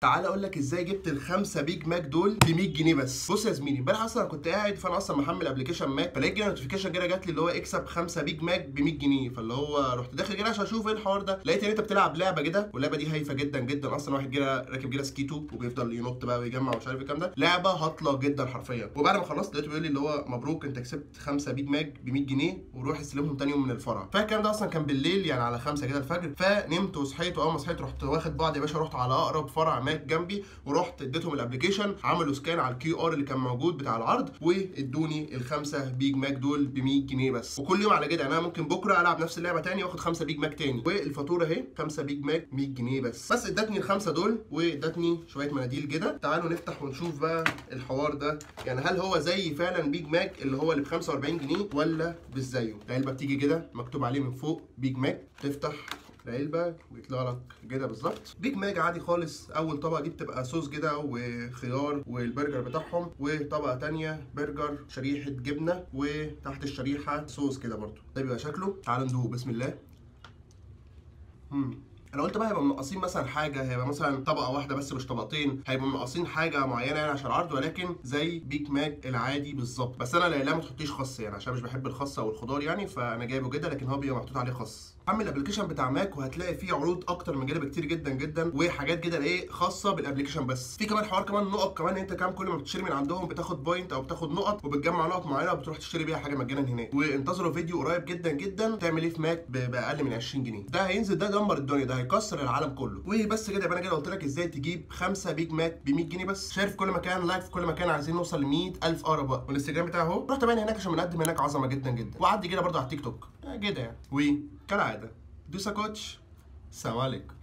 تعالى اقول لك ازاي جبت ال5 بيج ماك دول ب 100 جنيه بس. بص يا زميلي، امبارح اصلا كنت قاعد، فانا اصلا محمل ابلكيشن ماك، فلقيت جه نوتيفيكيشن كده جات لي اللي هو اكسب 5 بيج ماك ب 100 جنيه. فاللي هو رحت داخل كده عشان اشوف ايه الحوار ده، لقيت ان انت بتلعب لعبه كده، واللعبه دي هايفه جدا جدا اصلا. واحد جرى راكب جرى سكيتو وبيفضل ينط بقى ويجمع ومش عارف الكلام ده، لعبه هطله جدا حرفيا. وبعد ما خلصت لقيته بيقول لي اللي هو مبروك انت كسبت 5 بيج ماك ب 100 جنيه وروح استلمهم ثاني يوم من الفرع. فالكلام ده اصلا كان بالليل يعني على 5 كده الفجر، فنمت وصحيت، واول ما صحيت رحت واخد بعض يا باشا، رحت على اقرب فرع ماك جنبي ورحت اديتهم الابلكيشن، عملوا سكان على الكيو ار اللي كان موجود بتاع العرض وادوني ال5 بيج ماك دول ب 100 جنيه بس. وكل يوم على كده انا ممكن بكره العب نفس اللعبه تاني واخد 5 بيج ماك تاني، والفاتوره اهي 5 بيج ماك 100 جنيه بس ادتني ال5 دول وادتني شويه مناديل كده. تعالوا نفتح ونشوف بقى الحوار ده، يعني هل هو زي فعلا بيج ماك اللي هو اللي ب 45 جنيه ولا مش زيه؟ العلبه بتيجي كده مكتوب عليه من فوق بيج ماك، تفتح العلبه ويطلع لك كده بالظبط بيج ماك عادي خالص. اول طبقه دي بتبقى صوص كده وخيار والبرجر بتاعهم، وطبقه ثانيه برجر شريحه جبنه، وتحت الشريحه صوص كده برده، ده بيبقى شكله. تعالوا ندوق بسم الله. انا قلت بقى هيبقى منقصين مثلا حاجه، هيبقى مثلا طبقه واحده بس مش طبقتين، هيبقى منقصين حاجه معينه يعني عشان العرض، ولكن زي بيج ماك العادي بالظبط. بس انا لا ما تحطيش خس يعني، عشان مش بحب الخس او الخضار يعني، فانا جايبه كده، لكن هو بيبقى محطوط عليه خس. حمل الابلكيشن بتاع ماك وهتلاقي فيه عروض اكتر من كده بكتير جدا جدا، وحاجات كده ايه خاصه بالابلكيشن بس. في كمان حوار كمان نقط، كمان انت كام كل ما بتشتري من عندهم بتاخد بوينت او بتاخد نقط، وبتجمع نقط معينه وبتروح تشتري بيها حاجه مجانا هناك. وانتظروا فيديو قريب جدا جدا تعمل ايه في ماك باقل من 20 جنيه، ده هينزل ده دمر الدنيا، ده هيكسر العالم كله. وبس كده يبقى انا كده قلت لك ازاي تجيب 5 بيج ماك ب 100 جنيه بس. شايف كل مكان لايف، كل مكان عايزين نوصل ل 100000 اقرب وقت، والانستجرام بتاعي اهو. رحت باين هناك عشان بنقدم هناك عظمه جدا جدا، وعدي كده برده على التيك توك كده يعني. وكالعاده دوسا كوتش، سلام عليكم.